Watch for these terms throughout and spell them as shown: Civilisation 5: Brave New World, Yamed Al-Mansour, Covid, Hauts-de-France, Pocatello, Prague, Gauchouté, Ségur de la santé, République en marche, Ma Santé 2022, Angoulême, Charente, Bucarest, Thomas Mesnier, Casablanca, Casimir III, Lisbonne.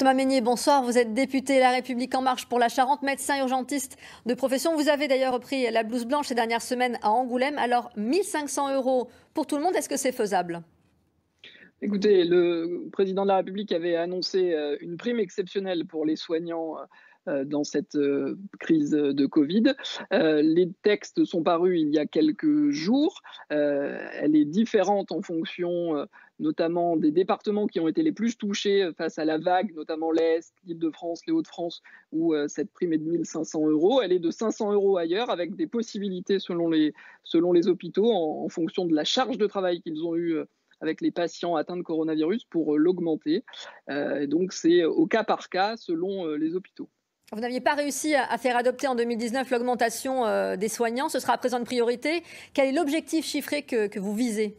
Thomas Mesnier, bonsoir. Vous êtes député La République en marche pour la Charente, médecin urgentiste de profession. Vous avez d'ailleurs repris la blouse blanche ces dernières semaines à Angoulême. Alors, 1 500 € pour tout le monde, est-ce que c'est faisable ? Écoutez, le président de la République avait annoncé une prime exceptionnelle pour les soignants dans cette crise de Covid. Les textes sont parus il y a quelques jours. Elle est différente en fonction notamment des départements qui ont été les plus touchés face à la vague, notamment l'Est, l'Île-de-France, les Hauts-de-France, où cette prime est de 1 500 €. Elle est de 500 € ailleurs, avec des possibilités selon les hôpitaux, en fonction de la charge de travail qu'ils ont eue avec les patients atteints de coronavirus, pour l'augmenter. Donc c'est au cas par cas, selon les hôpitaux. Vous n'aviez pas réussi à faire adopter en 2019 l'augmentation des soignants. Ce sera à présent une priorité. Quel est l'objectif chiffré que vous visez ?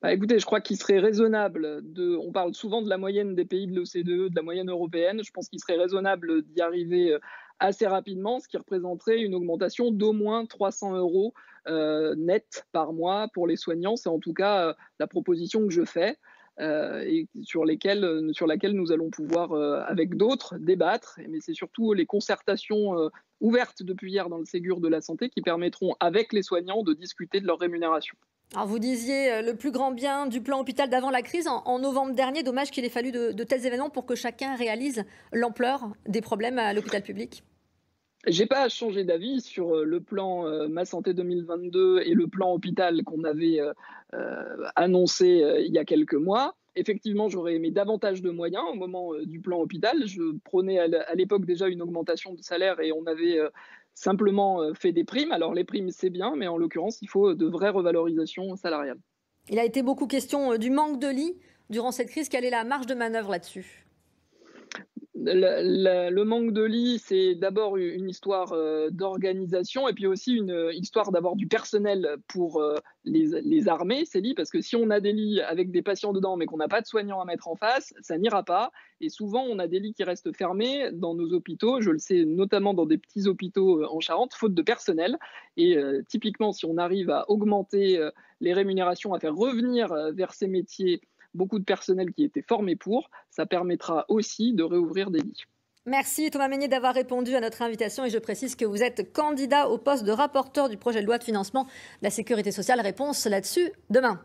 Bah écoutez, je crois qu'il serait raisonnable de... On parle souvent de la moyenne des pays de l'OCDE, de la moyenne européenne. Je pense qu'il serait raisonnable d'y arriver assez rapidement, ce qui représenterait une augmentation d'au moins 300 € net par mois pour les soignants. C'est en tout cas la proposition que je fais. Et sur laquelle nous allons pouvoir, avec d'autres, débattre. Mais c'est surtout les concertations ouvertes depuis hier dans le Ségur de la santé qui permettront, avec les soignants, de discuter de leur rémunération. Alors vous disiez le plus grand bien du plan hôpital d'avant la crise. En novembre dernier, dommage qu'il ait fallu de tels événements pour que chacun réalise l'ampleur des problèmes à l'hôpital public. Je n'ai pas changé d'avis sur le plan Ma Santé 2022 et le plan hôpital qu'on avait annoncé il y a quelques mois. Effectivement, j'aurais aimé davantage de moyens au moment du plan hôpital. Je prenais à l'époque déjà une augmentation de salaire et on avait simplement fait des primes. Alors les primes, c'est bien, mais en l'occurrence, il faut de vraies revalorisations salariales. Il a été beaucoup question du manque de lits durant cette crise. Quelle est la marge de manœuvre là-dessus ? Le manque de lits, c'est d'abord une histoire d'organisation et puis aussi une histoire d'avoir du personnel pour les armées, ces lits, parce que si on a des lits avec des patients dedans mais qu'on n'a pas de soignants à mettre en face, ça n'ira pas. Et souvent, on a des lits qui restent fermés dans nos hôpitaux, je le sais notamment dans des petits hôpitaux en Charente, faute de personnel. Et typiquement, si on arrive à augmenter les rémunérations, à faire revenir vers ces métiers beaucoup de personnel qui était formé pour, ça permettra aussi de réouvrir des lits. Merci Thomas Mesnier d'avoir répondu à notre invitation et je précise que vous êtes candidat au poste de rapporteur du projet de loi de financement de la Sécurité sociale. Réponse là-dessus demain.